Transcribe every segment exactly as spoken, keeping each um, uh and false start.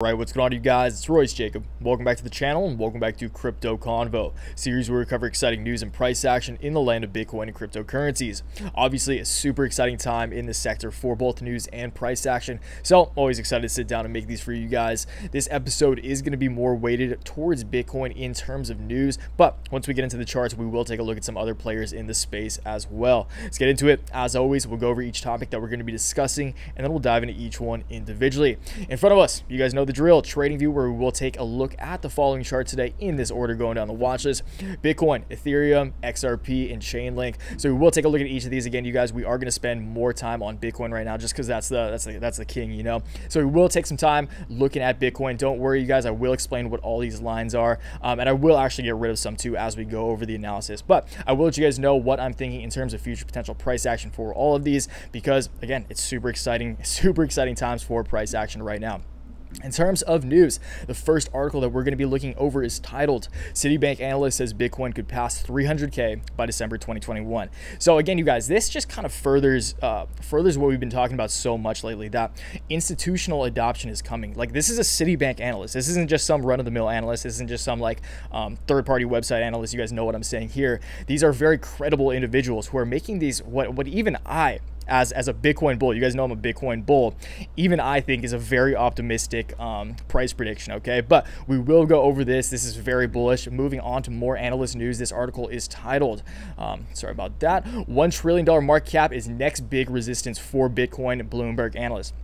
Alright, what's going on you guys? It's Royce Jakob. Welcome back to the channel and welcome back to Crypto Convo, a series where we cover exciting news and price action in the land of Bitcoin and cryptocurrencies. Obviously a super exciting time in this sector for both news and price action, so always excited to sit down and make these for you guys. This episode is going to be more weighted towards Bitcoin in terms of news, but once we get into the charts we will take a look at some other players in the space as well. Let's get into it. As always, we'll go over each topic that we're going to be discussing and then we'll dive into each one individually. In front of us, you guys know the drill, TradingView, where we will take a look at the following chart today in this order going down the watch list: Bitcoin, Ethereum, X R P, and Chainlink. So we will take a look at each of these again, you guys. We are going to spend more time on Bitcoin right now just because that's the that's the that's the king, you know. So we will take some time looking at Bitcoin. Don't worry, you guys, I will explain what all these lines are, um, and I will actually get rid of some too as we go over the analysis. But I will let you guys know what I'm thinking in terms of future potential price action for all of these, because again, it's super exciting, super exciting times for price action right now. In terms of news, the first article that we're going to be looking over is titled Citibank Analyst Says Bitcoin Could Pass three hundred K by December twenty twenty-one. So again, you guys, this just kind of furthers uh, furthers what we've been talking about so much lately, that institutional adoption is coming. Like, this is a Citibank analyst. This isn't just some run-of-the-mill analyst. This isn't just some like um, third-party website analyst. You guys know what I'm saying here. These are very credible individuals who are making these, what, what even I... As, as a Bitcoin bull, you guys know I'm a Bitcoin bull, even I think is a very optimistic um, price prediction, okay? But we will go over this. This is very bullish. Moving on to more analyst news, this article is titled, um, sorry about that, one trillion dollar market cap is next big resistance for Bitcoin, Bloomberg analyst.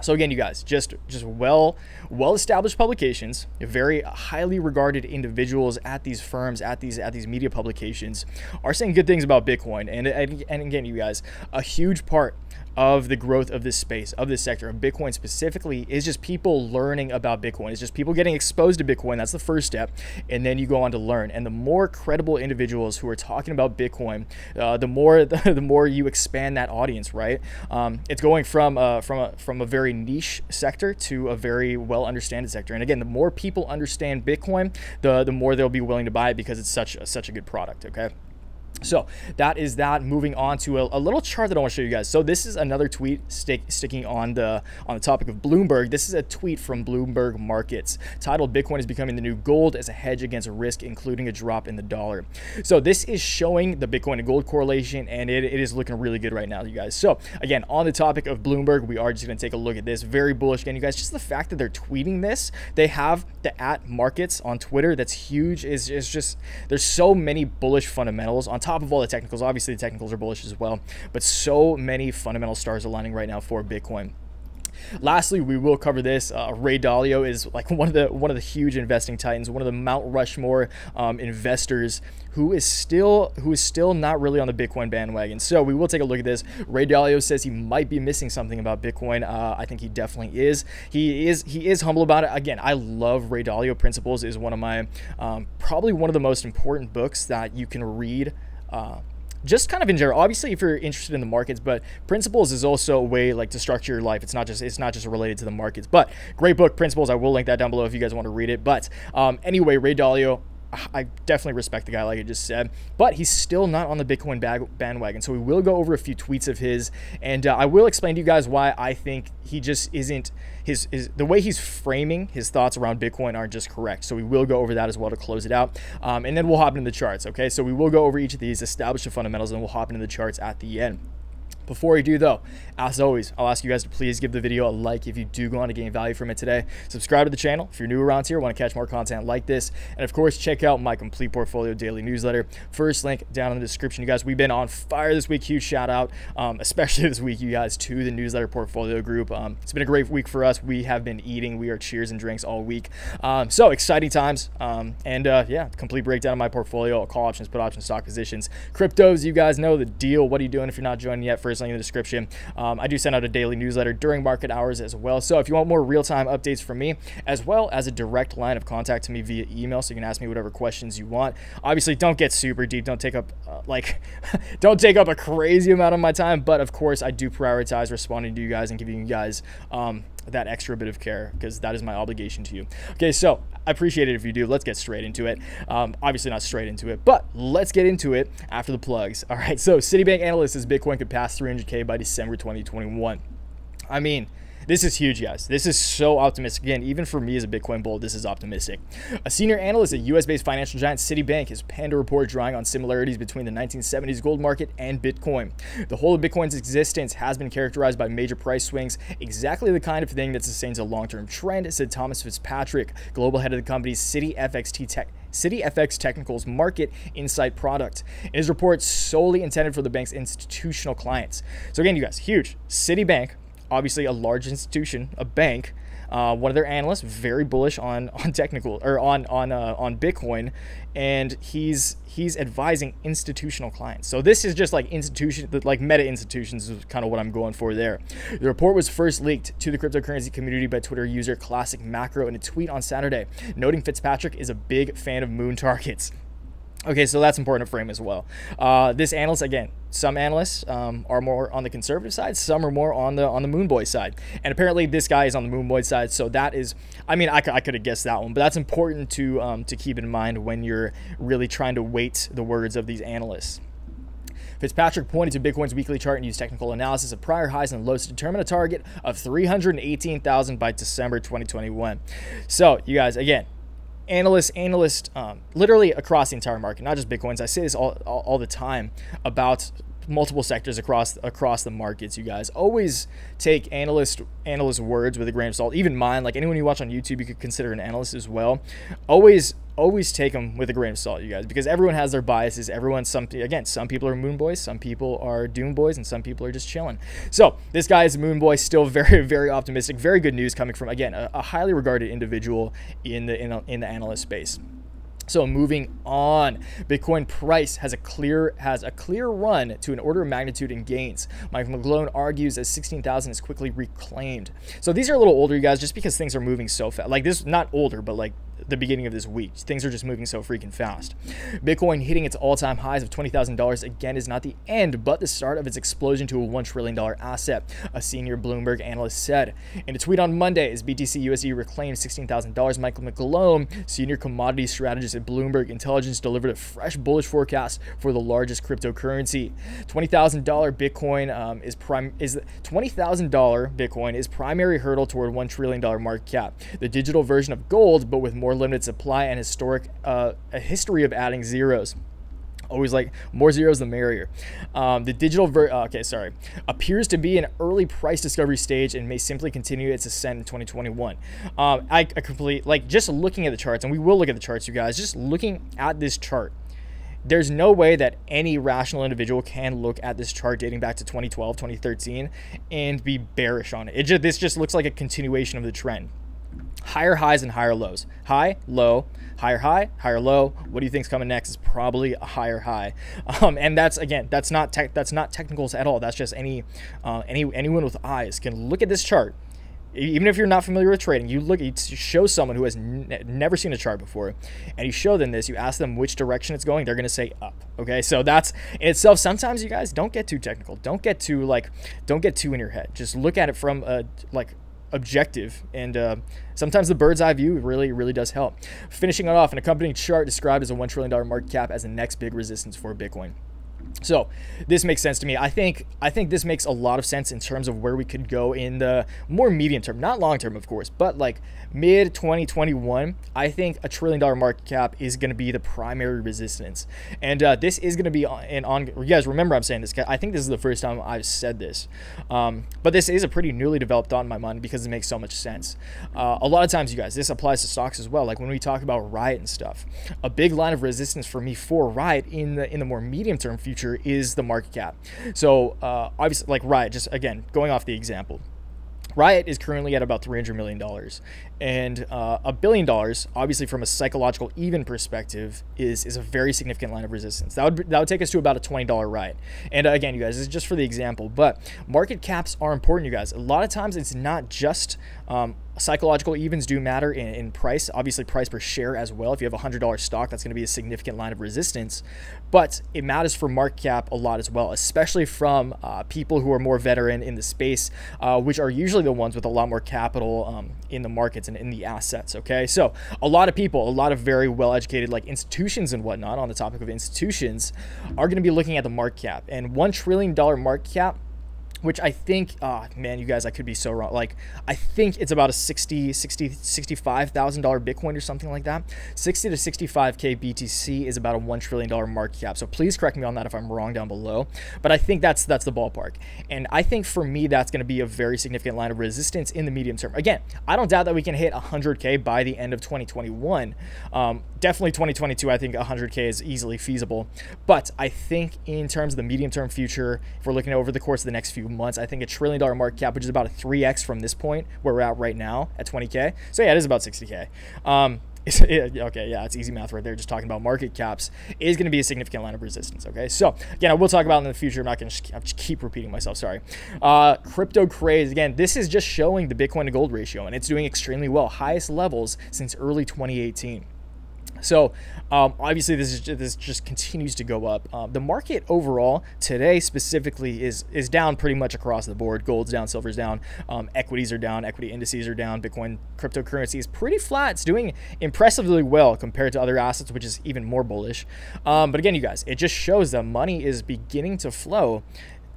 So again, you guys, just just well well established publications, very highly regarded individuals at these firms, at these at these media publications, are saying good things about Bitcoin. And and, and again, you guys, a huge part of the growth of this space, of this sector, of Bitcoin specifically, is just people learning about Bitcoin. It's just people getting exposed to Bitcoin. That's the first step, and then you go on to learn. And the more credible individuals who are talking about Bitcoin, uh, the more the, the more you expand that audience, right? Um, it's going from uh, from a, from a very niche sector to a very well understood sector. And again, the more people understand Bitcoin, the the more they'll be willing to buy it because it's such a, such a good product. Okay. So that is that. Moving on to a, a little chart that I want to show you guys. So this is another tweet stick, sticking on the on the topic of Bloomberg. This is a tweet from Bloomberg Markets titled Bitcoin is becoming the new gold as a hedge against risk, including a drop in the dollar. So this is showing the Bitcoin and gold correlation, and it, it is looking really good right now, you guys. So again, on the topic of Bloomberg, we are just going to take a look at this. Very bullish again, you guys. Just the fact that they're tweeting this, they have the at markets on Twitter. That's huge. Is is just there's so many bullish fundamentals on top of all the technicals. Obviously the technicals are bullish as well, but so many fundamental stars aligning right now for Bitcoin. Lastly, we will cover this. Uh, Ray Dalio is like one of the one of the huge investing titans, one of the Mount Rushmore um, investors who is still who is still not really on the Bitcoin bandwagon. So we will take a look at this. Ray Dalio says he might be missing something about Bitcoin. Uh, I think he definitely is. He is he is humble about it. Again, I love Ray Dalio. Principles is one of my um, probably one of the most important books that you can read. Uh, just kind of in general, obviously if you're interested in the markets, but Principles is also a way like to structure your life. It's not just it's not just related to the markets, but great book, Principles. I will link that down below if you guys want to read it. But um, anyway, Ray Dalio, I definitely respect the guy, like I just said, but he's still not on the Bitcoin bandwagon. So we will go over a few tweets of his, and uh, I will explain to you guys why I think he just isn't, his, his the way he's framing his thoughts around Bitcoin aren't just correct. So we will go over that as well to close it out, um, and then we'll hop into the charts. Okay, so we will go over each of these, establish the fundamentals, and we'll hop into the charts at the end. Before we do though, as always, I'll ask you guys to please give the video a like if you do go on to gain value from it today. Subscribe to the channel if you're new around here, want to catch more content like this. And of course, check out my complete portfolio daily newsletter. First link down in the description. You guys, we've been on fire this week. Huge shout out, um, especially this week, you guys, to the newsletter portfolio group. Um, it's been a great week for us. We have been eating. We are cheers and drinks all week. Um, so exciting times. Um, and uh, yeah, complete breakdown of my portfolio, call options, put options, stock positions, cryptos. You guys know the deal. What are you doing if you're not joining yet? First link in the description. Um, I do send out a daily newsletter during market hours as well. So if you want more real-time updates from me, as well as a direct line of contact to me via email, so you can ask me whatever questions you want. Obviously, don't get super deep. Don't take up uh, like, don't take up a crazy amount of my time. But of course, I do prioritize responding to you guys and giving you guys um, that extra bit of care, because that is my obligation to you. Okay, so I appreciate it if you do. Let's get straight into it. Um, obviously not straight into it, but let's get into it after the plugs. All right, so Citibank analyst says Bitcoin could pass three hundred K by December twenty twenty-one. I mean, This is huge, guys. This is so optimistic. Again, even for me as a Bitcoin bull, this is optimistic. A senior analyst at U S-based financial giant Citibank has penned a report drawing on similarities between the nineteen seventies gold market and Bitcoin. The whole of Bitcoin's existence has been characterized by major price swings, exactly the kind of thing that sustains a long-term trend, said Thomas Fitzpatrick, global head of the company's Citi F X T Tech. Citi F X Technical's Market Insight product. And his report solely intended for the bank's institutional clients. So again, you guys, huge. Citibank, obviously a large institution, a bank. Uh, one of their analysts, very bullish on on technical or on on uh, on Bitcoin, and he's he's advising institutional clients. So this is just like institution, like meta institutions is kind of what I'm going for there. The report was first leaked to the cryptocurrency community by Twitter user Classic Macro in a tweet on Saturday, noting Fitzpatrick is a big fan of moon targets. Okay, so that's important to frame as well. Uh, this analyst, again, some analysts um, are more on the conservative side, some are more on the on the moon boy side, and apparently this guy is on the moon boy side. So that is, I mean, I, I could have guessed that one, but that's important to um, to keep in mind when you're really trying to weight the words of these analysts. Fitzpatrick pointed to Bitcoin's weekly chart and used technical analysis of prior highs and lows to determine a target of three hundred eighteen thousand by December twenty twenty-one. So you guys, again, Analysts, analysts, um, literally across the entire market, not just Bitcoins. I say this all, all, all the time about multiple sectors across across the markets. You guys always take analyst analyst words with a grain of salt. Even mine, like anyone you watch on YouTube, you could consider an analyst as well. Always. Always take them with a grain of salt, you guys, because everyone has their biases. Everyone, some again, some people are moon boys, some people are doom boys, and some people are just chilling. So this guy is a moon boy, still very, very optimistic. Very good news coming from, again, a, a highly regarded individual in the in, in the analyst space. So moving on, Bitcoin price has a clear has a clear run to an order of magnitude in gains. Michael McCallum argues as sixteen thousand is quickly reclaimed. So these are a little older, you guys, just because things are moving so fast. Like this, not older, but like the beginning of this week, things are just moving so freaking fast. Bitcoin hitting its all-time highs of twenty thousand dollars again is not the end, but the start of its explosion to a one trillion dollar asset, a senior Bloomberg analyst said. In a tweet on Monday, as B T C U S D reclaimed sixteen thousand dollars, Michael McCallum, senior commodity strategist at Bloomberg Intelligence, delivered a fresh bullish forecast for the largest cryptocurrency. twenty thousand dollar Bitcoin um, is prime is twenty thousand dollar Bitcoin is primary hurdle toward one trillion dollar market cap. The digital version of gold, but with more limited supply and historic uh, a history of adding zeros. Always like more zeros the merrier. Um, the digital ver oh, okay sorry appears to be an early price discovery stage and may simply continue its ascent in twenty twenty-one. Um, I, I complete like just looking at the charts, and we will look at the charts, you guys. Just looking at this chart, there's no way that any rational individual can look at this chart dating back to twenty twelve, twenty thirteen, and be bearish on it. It just this just looks like a continuation of the trend. Higher highs and higher lows. High, low, higher high, higher low. What do you think's coming next? Is probably a higher high, um, and that's again, that's not tech, that's not technicals at all. That's just any, uh, any anyone with eyes can look at this chart. Even if you're not familiar with trading, you look, you show someone who has n never seen a chart before, and you show them this, you ask them which direction it's going, they're going to say up. Okay, so that's in itself. Sometimes you guys don't get too technical, don't get too like, don't get too in your head. Just look at it from a like. objective, and uh, sometimes the bird's eye view really, really does help. Finishing it off, an accompanying chart described as a one trillion dollar market cap as the next big resistance for Bitcoin. So this makes sense to me. I think I think this makes a lot of sense in terms of where we could go in the more medium term, not long term, of course, but like mid twenty twenty-one. I think a trillion dollar market cap is going to be the primary resistance, and uh, this is going to be an on. You guys remember I'm saying this. I think this is the first time I've said this, um, but this is a pretty newly developed thought in my mind because it makes so much sense. Uh, a lot of times, you guys, this applies to stocks as well. Like when we talk about Riot and stuff, a big line of resistance for me for Riot in the in the more medium term future is the market cap. So uh, obviously, like Riot, just again going off the example, Riot is currently at about three hundred million dollars, and uh, a billion dollars, obviously from a psychological even perspective, is is a very significant line of resistance. That would that would take us to about a twenty dollar Riot. And uh, again, you guys, this is just for the example, but market caps are important, you guys. A lot of times, it's not just um, psychological evens do matter in, in price. Obviously, price per share as well. If you have a hundred dollar stock, that's going to be a significant line of resistance, but it matters for market cap a lot as well, especially from uh, people who are more veteran in the space, uh, which are usually the ones with a lot more capital um, in the markets and in the assets. Okay, so a lot of people, a lot of very well educated, like institutions and whatnot, on the topic of institutions, are going to be looking at the market cap, and one trillion dollar market cap which I think, oh man, you guys, I could be so wrong. Like, I think it's about a sixty, sixty, sixty-five thousand dollar Bitcoin or something like that. sixty to sixty-five K B T C is about a one trillion dollar market cap. So please correct me on that if I'm wrong down below, but I think that's, that's the ballpark. And I think for me, that's going to be a very significant line of resistance in the medium term. Again, I don't doubt that we can hit one hundred K by the end of twenty twenty-one. Um, definitely twenty twenty-two, I think one hundred K is easily feasible, but I think in terms of the medium term future, if we're looking over the course of the next few months, I think a trillion dollar market cap, which is about a three X from this point where we're at right now at twenty K. So yeah, it is about sixty K. Um, It's, it, okay, yeah, it's easy math right there. Just talking about market caps is going to be a significant line of resistance. Okay, so again, I will talk about it in the future. I'm not going to just keep repeating myself. Sorry. Uh, crypto craze again. This is just showing the Bitcoin to gold ratio, and it's doing extremely well. Highest levels since early twenty eighteen. So um, obviously this is just, this just continues to go up. Um, the market overall today specifically is is down pretty much across the board. Gold's down, silver's down, um, equities are down, equity indices are down. Bitcoin cryptocurrency is pretty flat. It's doing impressively well compared to other assets, which is even more bullish. Um, but again, you guys, it just shows that money is beginning to flow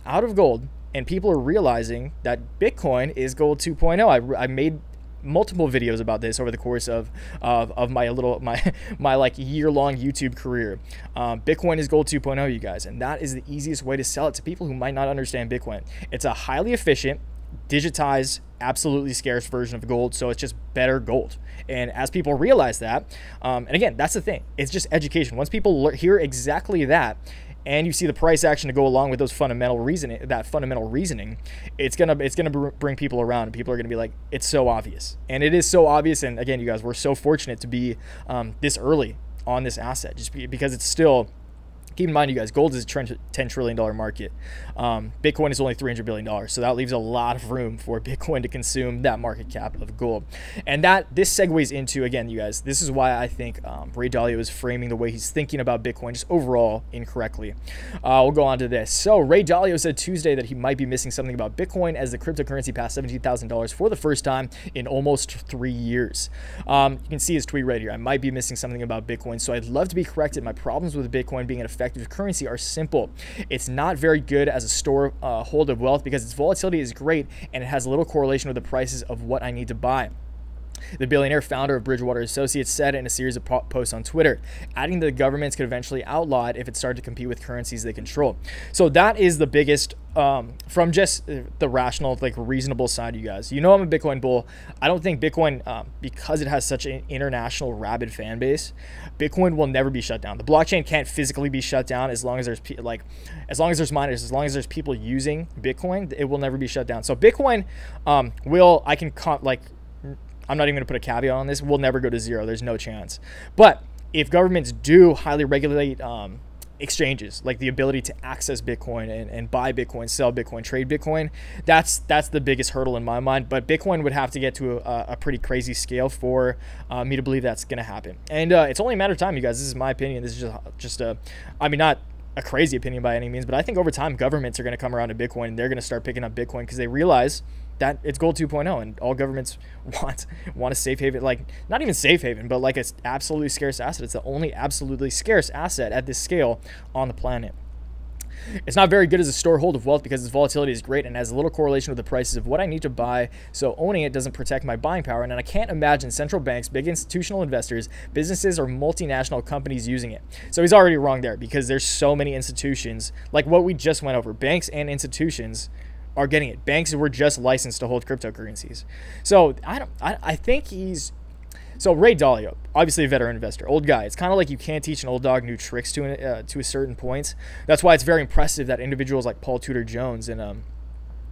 out of gold, and people are realizing that Bitcoin is gold two point oh. I, I made multiple videos about this over the course of of, of my little my my like year-long YouTube career. um, Bitcoin is gold two point oh, you guys, and that is the easiest way to sell it to people who might not understand Bitcoin. It's a highly efficient, digitized, absolutely scarce version of gold, so it's just better gold. And as people realize that, um, and again, that's the thing, it's just education. Once people hear exactly that, and you see the price action to go along with those fundamental reasoning, that fundamental reasoning, it's gonna it's gonna bring people around, and people are gonna be like, it's so obvious, and it is so obvious. And again, you guys, we're so fortunate to be um, this early on this asset, just because it's still. Keep in mind, you guys, gold is a ten trillion dollar market. Um, Bitcoin is only three hundred billion dollars, so that leaves a lot of room for Bitcoin to consume that market cap of gold. And that this segues into, again, you guys, this is why I think um, Ray Dalio is framing the way he's thinking about Bitcoin just overall incorrectly. Uh, we'll go on to this. So Ray Dalio said Tuesday that he might be missing something about Bitcoin as the cryptocurrency passed seventeen thousand dollars for the first time in almost three years. Um, you can see his tweet right here. I might be missing something about Bitcoin, so I'd love to be corrected. My problems with Bitcoin being an effective currency are simple. It's not very good as a store uh, hold of wealth because its volatility is great and it has little correlation with the prices of what I need to buy. The billionaire founder of Bridgewater Associates said in a series of posts on Twitter, adding that the governments could eventually outlaw it if it started to compete with currencies they control. So that is the biggest um, from just the rational, like reasonable side, you guys. You know, I'm a Bitcoin bull. I don't think Bitcoin, um, because it has such an international rabid fan base, Bitcoin will never be shut down. The blockchain can't physically be shut down as long as there's pe like, as long as there's miners, as long as there's people using Bitcoin, it will never be shut down. So Bitcoin um, will, I can con like. I'm not even going to put a caveat on this. We'll never go to zero. There's no chance. But if governments do highly regulate um, exchanges, like the ability to access Bitcoin and, and buy Bitcoin, sell Bitcoin, trade Bitcoin, that's that's the biggest hurdle in my mind. But Bitcoin would have to get to a, a pretty crazy scale for uh, me to believe that's going to happen. And uh, it's only a matter of time, you guys. This is my opinion. This is just, just a, I mean, not a crazy opinion by any means, but I think over time governments are going to come around to Bitcoin and they're going to start picking up Bitcoin because they realize that it's gold two point oh, and all governments want want a safe haven, like not even safe haven, but like it's absolutely scarce asset. It's the only absolutely scarce asset at this scale on the planet. It's not very good as a storehold of wealth because its volatility is great and has little correlation with the prices of what I need to buy, so owning it doesn't protect my buying power, and I can't imagine central banks, big institutional investors, businesses, or multinational companies using it. So he's already wrong there because there's so many institutions, like what we just went over, banks and institutions are getting it. Banks were just licensed to hold cryptocurrencies. So I don't, I, I think he's, so Ray Dalio, obviously a veteran investor, old guy. It's kind of like you can't teach an old dog new tricks to an, uh, to a certain point. That's why it's very impressive that individuals like Paul Tudor Jones and um,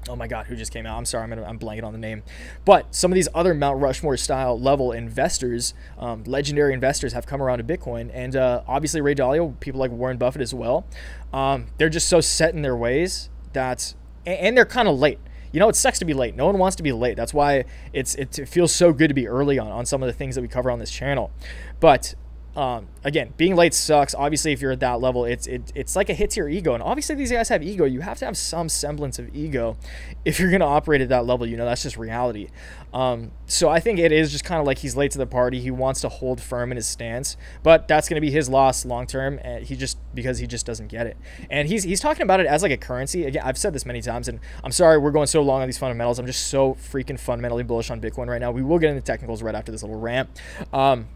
oh my God, who just came out? I'm sorry, I'm gonna, I'm blanking on the name. But some of these other Mount Rushmore style level investors, um, legendary investors, have come around to Bitcoin, and uh, obviously Ray Dalio, people like Warren Buffett as well. Um, they're just so set in their ways that. And they're kind of late. You know, it sucks to be late. No one wants to be late. That's why it's it feels so good to be early on on some of the things that we cover on this channel. But Um, again, being late sucks. Obviously, if you're at that level, it's it, it's like a hit to your ego. And obviously, these guys have ego. You have to have some semblance of ego if you're going to operate at that level. You know, that's just reality. Um, so I think it is just kind of like he's late to the party. He wants to hold firm in his stance, but that's going to be his loss long term. And he just because he just doesn't get it. And he's he's talking about it as like a currency. Again, I've said this many times, and I'm sorry we're going so long on these fundamentals. I'm just so freaking fundamentally bullish on Bitcoin right now. We will get into technicals right after this little rant. Um,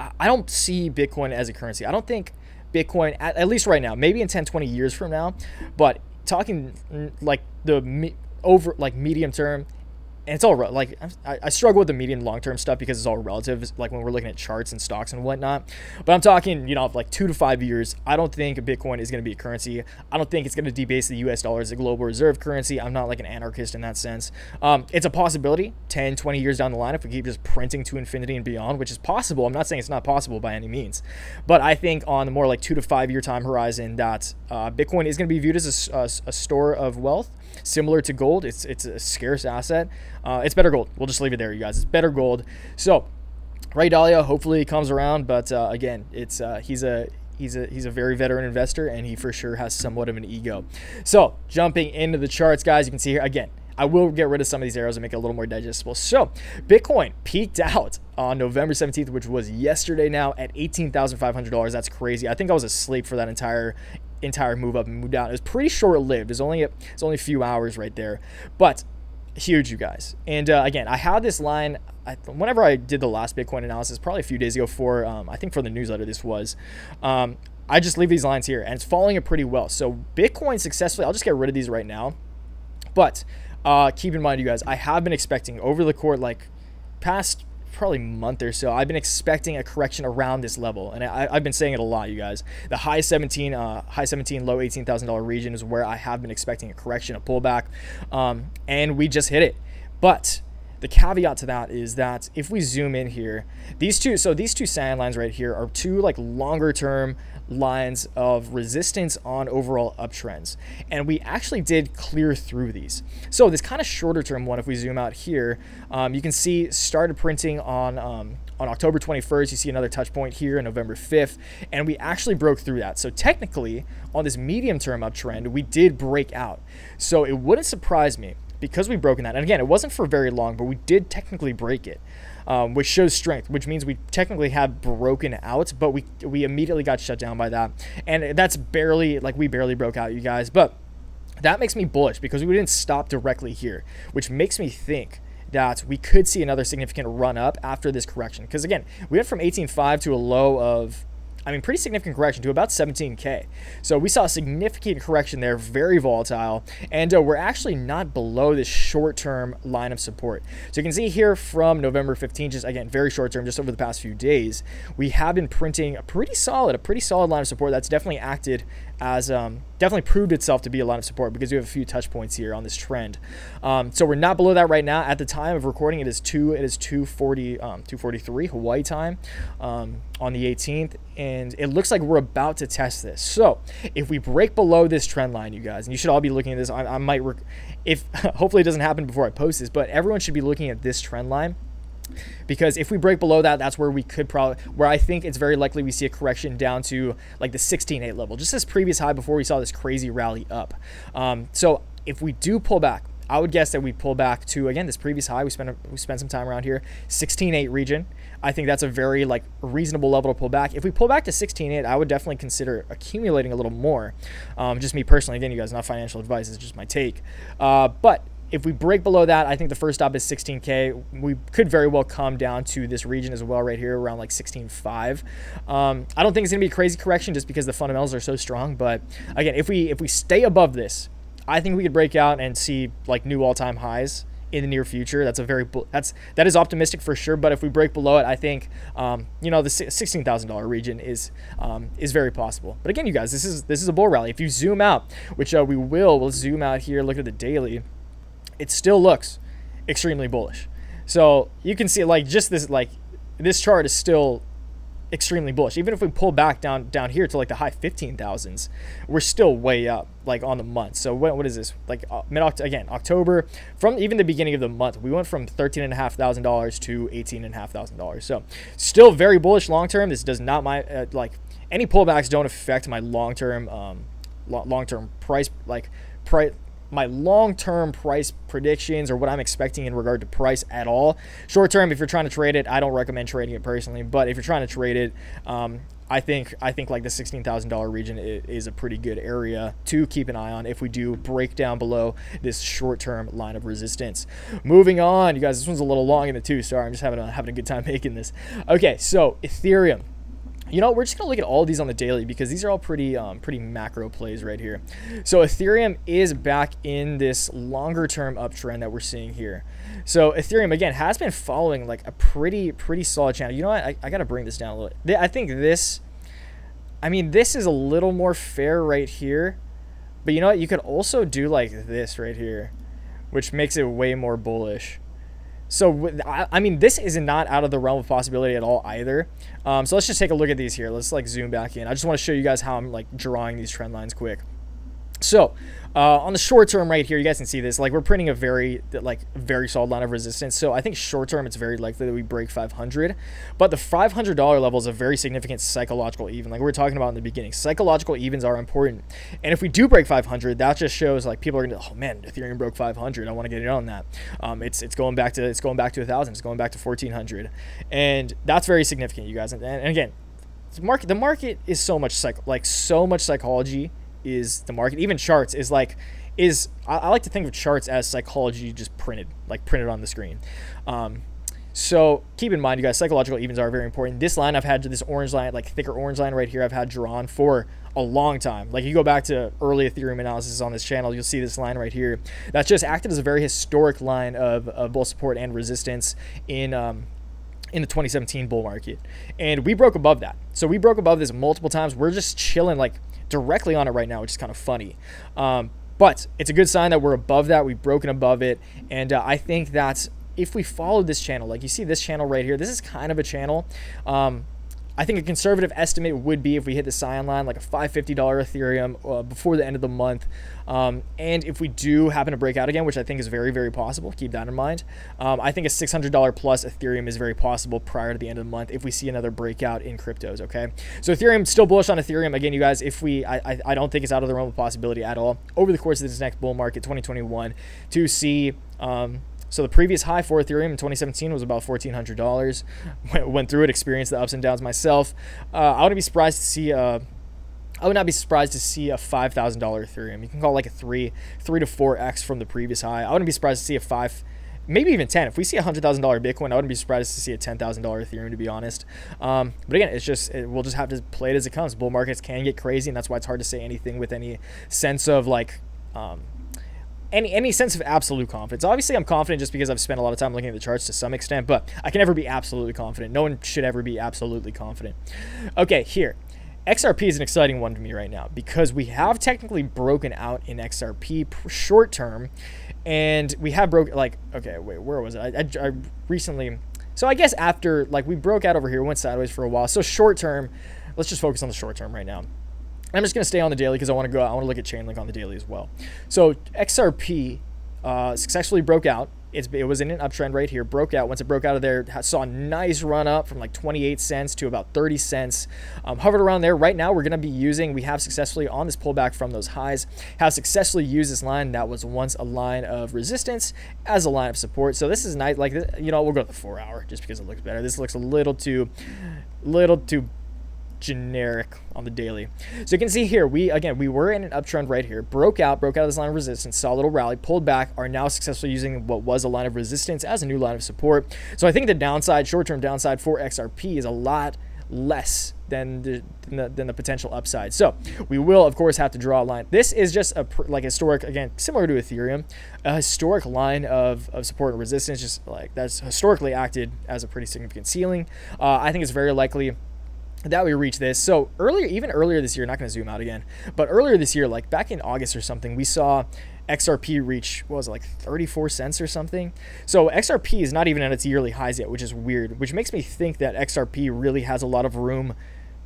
I don't see Bitcoin as a currency. I don't think Bitcoin, at, at least right now, maybe in ten, twenty years from now, but talking like the me, over like medium term, and it's all like I, I struggle with the medium long term stuff because it's all relative, like when we're looking at charts and stocks and whatnot. But I'm talking, you know, like two to five years. I don't think Bitcoin is going to be a currency. I don't think it's going to debase the U S dollar as a global reserve currency. I'm not like an anarchist in that sense. Um, it's a possibility ten, twenty years down the line if we keep just printing to infinity and beyond, which is possible. I'm not saying it's not possible by any means. But I think on the more like two to five year time horizon that uh, Bitcoin is going to be viewed as a, a, a store of wealth, similar to gold. It's, it's a scarce asset. Uh, it's better gold. We'll just leave it there, you guys. It's better gold. So Ray Dalio hopefully comes around, but uh, again, it's uh, he's a he's a he's a very veteran investor, and he for sure has somewhat of an ego. So jumping into the charts, guys, you can see here again. I will get rid of some of these arrows and make it a little more digestible. So Bitcoin peaked out on November seventeenth, which was yesterday now, at eighteen thousand five hundred dollars. That's crazy. I think I was asleep for that entire entire move up and move down. It was pretty short lived. It's only a, it's only a few hours right there, but huge, you guys. And uh, again, I had this line I, whenever I did the last Bitcoin analysis, probably a few days ago for, um, I think for the newsletter, this was, um, I just leave these lines here and it's following it pretty well. So Bitcoin successfully, I'll just get rid of these right now. But uh, keep in mind, you guys, I have been expecting over the course, like past probably month or so, I've been expecting a correction around this level. And I, I've been saying it a lot, you guys. The high seventeen, uh, high seventeen, low eighteen thousand dollar region is where I have been expecting a correction, a pullback. Um, and we just hit it. But the caveat to that is that if we zoom in here, these two, so these two sand lines right here are two like longer term lines of resistance on overall uptrends. And we actually did clear through these. So this kind of shorter term one, if we zoom out here, um, you can see started printing on, um, on October twenty-first, you see another touch point here on November fifth, and we actually broke through that. So technically on this medium term uptrend, we did break out. So it wouldn't surprise me, because we've broken that. And again, it wasn't for very long, but we did technically break it, um, which shows strength, which means we technically have broken out, but we, we immediately got shut down by that. And that's barely, like we barely broke out, you guys. But that makes me bullish because we didn't stop directly here, which makes me think that we could see another significant run up after this correction. Because again, we went from eighteen five to a low of, I mean, pretty significant correction to about seventeen K. So we saw a significant correction there, very volatile. And uh, we're actually not below this short-term line of support. So you can see here from November fifteenth, just again, very short-term, just over the past few days, we have been printing a pretty solid, a pretty solid line of support that's definitely acted as, um, definitely proved itself to be a line of support because we have a few touch points here on this trend. Um, so we're not below that right now. At the time of recording, it is two, it is two forty, um, two forty-three Hawaii time um, on the eighteenth. And it looks like we're about to test this. So if we break below this trend line, you guys, and you should all be looking at this, I, I might, rec if hopefully it doesn't happen before I post this, but everyone should be looking at this trend line. Because if we break below that, that's where we could probably, where I think it's very likely we see a correction down to like the sixteen eight level, just this previous high before we saw this crazy rally up. Um, so if we do pull back, I would guess that we pull back to, again, this previous high, we spent, we spent some time around here, sixteen eight region. I think that's a very like reasonable level to pull back. If we pull back to sixteen eight, I would definitely consider accumulating a little more. Um, just me personally, again, you guys, not financial advice, it's just my take. Uh, but if we break below that, I think the first stop is sixteen K. We could very well come down to this region as well right here around like sixteen five. Um, I don't think it's going to be a crazy correction just because the fundamentals are so strong. But again, if we if we stay above this, I think we could break out and see like new all-time highs in the near future. That's a very that's that is optimistic for sure. But if we break below it, I think um, you know, the sixteen thousand dollar region is um, is very possible. But again, you guys, this is this is a bull rally. If you zoom out, which uh, we will, we'll zoom out here, look at the daily. It still looks extremely bullish. So you can see like just this, like this chart is still extremely bullish. Even if we pull back down down here to like the high fifteen thousands, we're still way up like on the month. So what, what is this, like uh, mid -Oct again October, from even the beginning of the month we went from thirteen and a half thousand dollars to eighteen and a half thousand dollars. So still very bullish long term. This does not my uh, like any pullbacks don't affect my long term um lo long term price like price my long-term price predictions or what I'm expecting in regard to price at all. Short-term, if you're trying to trade it, I don't recommend trading it personally, but if you're trying to trade it, um, I think I think like the sixteen thousand dollar region is a pretty good area to keep an eye on if we do break down below this short-term line of resistance. Moving on, you guys, this one's a little long in the tooth. Sorry, I'm just having a, having a good time making this. Okay, so Ethereum. You know, we're just going to look at all these on the daily because these are all pretty um, pretty macro plays right here. So Ethereum is back in this longer term uptrend that we're seeing here. So Ethereum, again, has been following like a pretty, pretty solid channel. You know what? I, I got to bring this down a little bit. I think this, I mean, this is a little more fair right here. But you know what? You could also do like this right here, which makes it way more bullish. So, I mean, this is not out of the realm of possibility at all either. Um, so let's just take a look at these here. Let's like zoom back in. I just want to show you guys how I'm like drawing these trend lines quick. So uh, on the short term right here, you guys can see this, like we're printing a very like very solid line of resistance. So I think short term, it's very likely that we break five hundred, but the five hundred dollar level is a very significant psychological even. Like we were talking about in the beginning, psychological evens are important. And if we do break five hundred, that just shows like people are gonna, oh man, Ethereum broke five hundred. I want to get in on that. Um, it's, it's going back to, it's going back to a thousand, it's going back to fourteen hundred. And that's very significant, you guys. And, and again, the market, the market is so much psych, like so much psychology is the market. Even charts is like is I, I like to think of charts as psychology just printed like printed on the screen. Um so keep in mind, you guys, psychological evens are very important. This line I've had, this orange line, like thicker orange line right here, I've had drawn for a long time. Like you go back to early Ethereum analysis on this channel, you'll see this line right here that's just acted as a very historic line of, of both support and resistance in um in the twenty seventeen bull market, and we broke above that. So we broke above this multiple times. We're just chilling like directly on it right now, which is kind of funny. Um, but it's a good sign that we're above that. We've broken above it. And uh, I think that if we follow this channel, like you see this channel right here, this is kind of a channel. Um, I think a conservative estimate would be if we hit the Scion line, like a five hundred fifty dollar Ethereum uh, before the end of the month. Um, and if we do happen to break out again, which I think is very, very possible, keep that in mind. Um, I think a six hundred dollar plus Ethereum is very possible prior to the end of the month if we see another breakout in cryptos, okay? So Ethereum, still bullish on Ethereum. Again, you guys, if we, I, I don't think it's out of the realm of possibility at all over the course of this next bull market, twenty twenty-one, to see... Um, So the previous high for Ethereum in twenty seventeen was about fourteen hundred dollars. Went, went through it, experienced the ups and downs myself. Uh, I wouldn't be surprised to see a, I would not be surprised to see a five thousand dollar Ethereum. You can call it like a three, three to four X from the previous high. I wouldn't be surprised to see a five, maybe even ten. If we see a one hundred thousand dollar Bitcoin, I wouldn't be surprised to see a ten thousand dollar Ethereum, to be honest. Um, but again, it's just, it, we'll just have to play it as it comes. Bull markets can get crazy, and that's why it's hard to say anything with any sense of like, um, Any, any sense of absolute confidence. Obviously, I'm confident just because I've spent a lot of time looking at the charts to some extent, but I can never be absolutely confident. No one should ever be absolutely confident. Okay, here. X R P is an exciting one to me right now because we have technically broken out in X R P short term, and we have broke, like, okay, wait, where was it? I, I, I recently, so I guess after, like, we broke out over here, went sideways for a while. So short term, let's just focus on the short term right now. I'm just going to stay on the daily because I want to go out. I want to look at Chainlink on the daily as well. So X R P uh, successfully broke out. It's, it was in an uptrend right here, broke out. Once it broke out of there, saw a nice run up from like twenty-eight cents to about thirty cents, um, hovered around there. Right now, we're going to be using, we have successfully on this pullback from those highs, have successfully used this line that was once a line of resistance as a line of support. So this is nice. Like, you know, we'll go to the four hour just because it looks better. This looks a little too, little too generic on the daily. So you can see here, we again we were in an uptrend right here, broke out broke out of this line of resistance, saw a little rally, pulled back, are now successfully using what was a line of resistance as a new line of support. So I think the downside, short-term downside for X R P is a lot less than the, than the than the potential upside. So we will of course have to draw a line. This is just a like historic, again similar to Ethereum, a historic line of, of support and resistance, just like that's historically acted as a pretty significant ceiling. uh, I think it's very likely that we reach this. So earlier, even earlier this year, not going to zoom out again, but earlier this year, like back in August or something, we saw X R P reach, what was it, like thirty-four cents or something? So X R P is not even at its yearly highs yet, which is weird, which makes me think that X R P really has a lot of room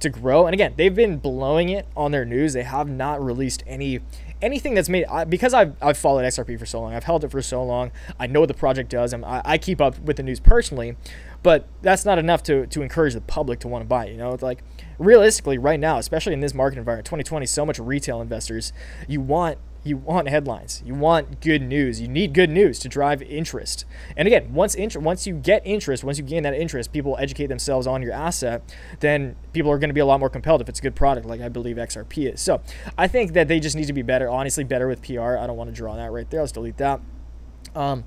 to grow. And again, they've been blowing it on their news. They have not released any anything that's made, I, because I've, I've followed X R P for so long, I've held it for so long, I know what the project does, and I, I keep up with the news personally, but that's not enough to, to encourage the public to want to buy it. You know, it's like, realistically right now, especially in this market environment, twenty twenty, so much retail investors, you want You want headlines. You want good news. You need good news to drive interest. And again, once inter once you get interest, once you gain that interest, people educate themselves on your asset, then people are going to be a lot more compelled if it's a good product, like I believe X R P is. So I think that they just need to be better, honestly, better with P R. I don't want to draw on that right there. Let's delete that. Um,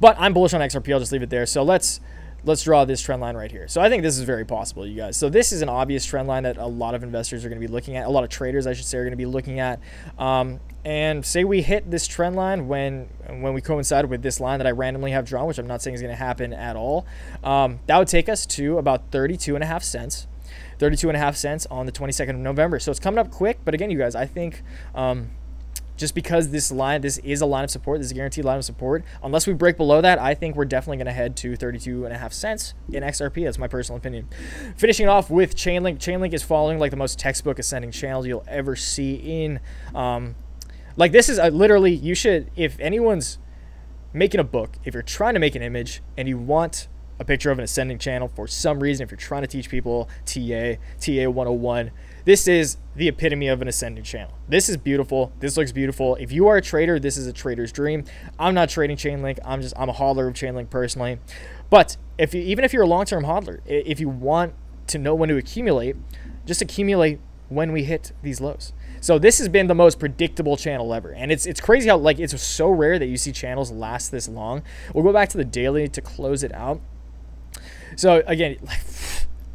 but I'm bullish on X R P. I'll just leave it there. So let's let's draw this trend line right here. So I think this is very possible, you guys. So this is an obvious trend line that a lot of investors are going to be looking at. A lot of traders, I should say, are going to be looking at. Um, and say we hit this trend line when when we coincide with this line that I randomly have drawn, which I'm not saying is going to happen at all. Um, that would take us to about thirty-two and a half cents. thirty-two and a half cents on the twenty-second of November. So it's coming up quick. But again, you guys, I think... Um, Just because this line, this is a line of support, this is a guaranteed line of support. Unless we break below that, I think we're definitely going to head to thirty-two and a half cents in X R P. That's my personal opinion. Finishing it off with Chainlink. Chainlink is following like the most textbook ascending channels you'll ever see in. Um, like this is a, literally, you should, if anyone's making a book, if you're trying to make an image and you want a picture of an ascending channel for some reason, if you're trying to teach people T A, T A one oh one, this is the epitome of an ascending channel. This is beautiful. This looks beautiful. If you are a trader, this is a trader's dream. I'm not trading Chainlink. I'm just, I'm a hodler of Chainlink personally. But if you, even if you're a long-term hodler, if you want to know when to accumulate, just accumulate when we hit these lows. So this has been the most predictable channel ever. And it's it's crazy how, like, it's so rare that you see channels last this long. We'll go back to the daily to close it out. So again, like,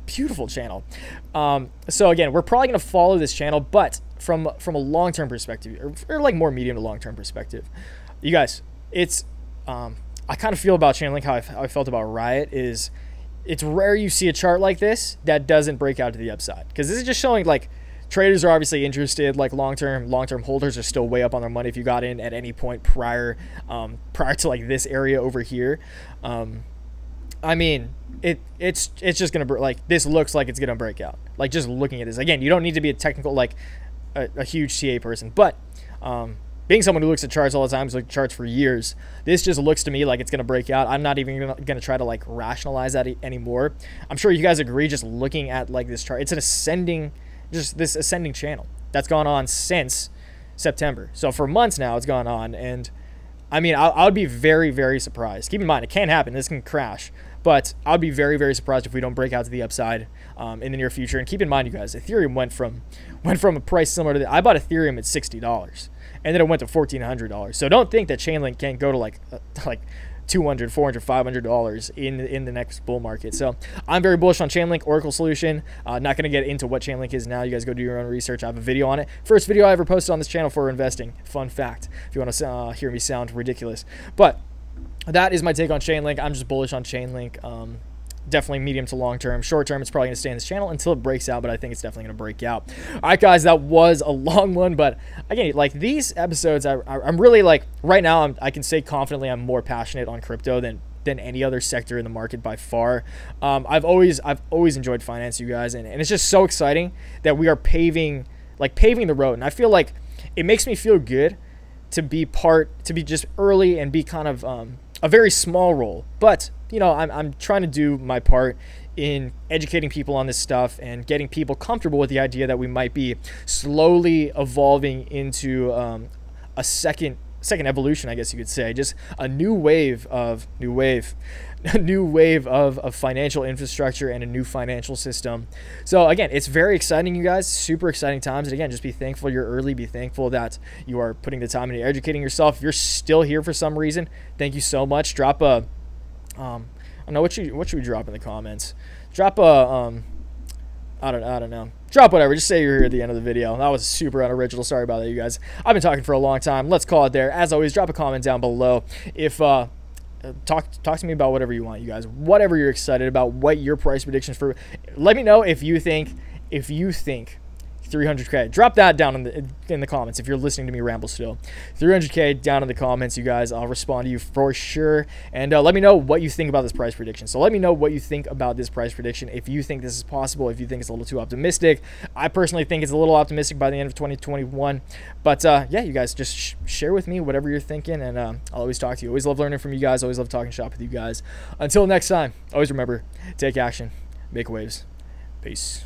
beautiful channel. Um, so again, we're probably going to follow this channel, but from from a long-term perspective, or, or like more medium to long-term perspective, you guys, it's, um, I kind of feel about Chainlink how I, how I felt about Riot is, it's rare you see a chart like this that doesn't break out to the upside, because this is just showing like traders are obviously interested, like long-term, long-term holders are still way up on their money if you got in at any point prior, um, prior to like this area over here. Um, I mean, it it's it's just gonna like this looks like it's gonna break out. Like just looking at this again, you don't need to be a technical like a, a huge T A person, but um, being someone who looks at charts all the time, has looked at charts for years, this just looks to me like it's gonna break out. I'm not even gonna, gonna try to like rationalize that anymore. I'm sure you guys agree. Just looking at like this chart, it's an ascending, just this ascending channel that's gone on since September. So for months now, it's gone on, and I mean, I, I would be very very surprised. Keep in mind, it can happen. This can crash. But I'd be very, very surprised if we don't break out to the upside um, in the near future. And keep in mind, you guys, Ethereum went from went from a price similar to the, I bought Ethereum at sixty dollars, and then it went to fourteen hundred dollars. So don't think that Chainlink can't go to like uh, like two hundred, four hundred, five hundred dollars in in the next bull market. So I'm very bullish on Chainlink Oracle solution. Uh, not going to get into what Chainlink is now. You guys go do your own research. I have a video on it. First video I ever posted on this channel for investing. Fun fact. If you want to uh, hear me sound ridiculous, but. That is my take on Chainlink. I'm just bullish on Chainlink. Um, definitely medium to long term. Short term, it's probably going to stay in this channel until it breaks out, but I think it's definitely going to break out. All right, guys, that was a long one, but again, like these episodes, I, I, I'm really like right now, I'm, I can say confidently I'm more passionate on crypto than than any other sector in the market by far. Um, I've always I've always enjoyed finance, you guys, and, and it's just so exciting that we are paving like paving the road, and I feel like it makes me feel good to be part, to be just early and be kind of. Um, A very small role, but you know, I'm, I'm trying to do my part in educating people on this stuff and getting people comfortable with the idea that we might be slowly evolving into um, a second second evolution, I guess you could say, just a new wave of new wave a new wave of, of financial infrastructure and a new financial system. So again, it's very exciting, you guys, super exciting times. And again, just be thankful you're early, be thankful that you are putting the time into educating yourself. If you're still here for some reason, thank you so much. Drop a, um, I don't know, what should, what should we drop in the comments? Drop a, um, I don't, I don't know. Drop whatever. Just say you're here at the end of the video. That was super unoriginal. Sorry about that, you guys. I've been talking for a long time. Let's call it there. As always, drop a comment down below if, uh, Talk, talk to me about whatever you want, you guys, whatever you're excited about, what your price predictions for. Let me know if you think, if you think three hundred K. Drop that down in the in the comments if you're listening to me ramble still. three hundred K down in the comments, you guys. I'll respond to you for sure. And uh, let me know what you think about this price prediction. So let me know what you think about this price prediction. If you think this is possible, if you think it's a little too optimistic. I personally think it's a little optimistic by the end of twenty twenty-one. But uh, yeah, you guys, just sh share with me whatever you're thinking. And uh, I'll always talk to you. Always love learning from you guys. Always love talking shop with you guys. Until next time, always remember, take action, make waves. Peace.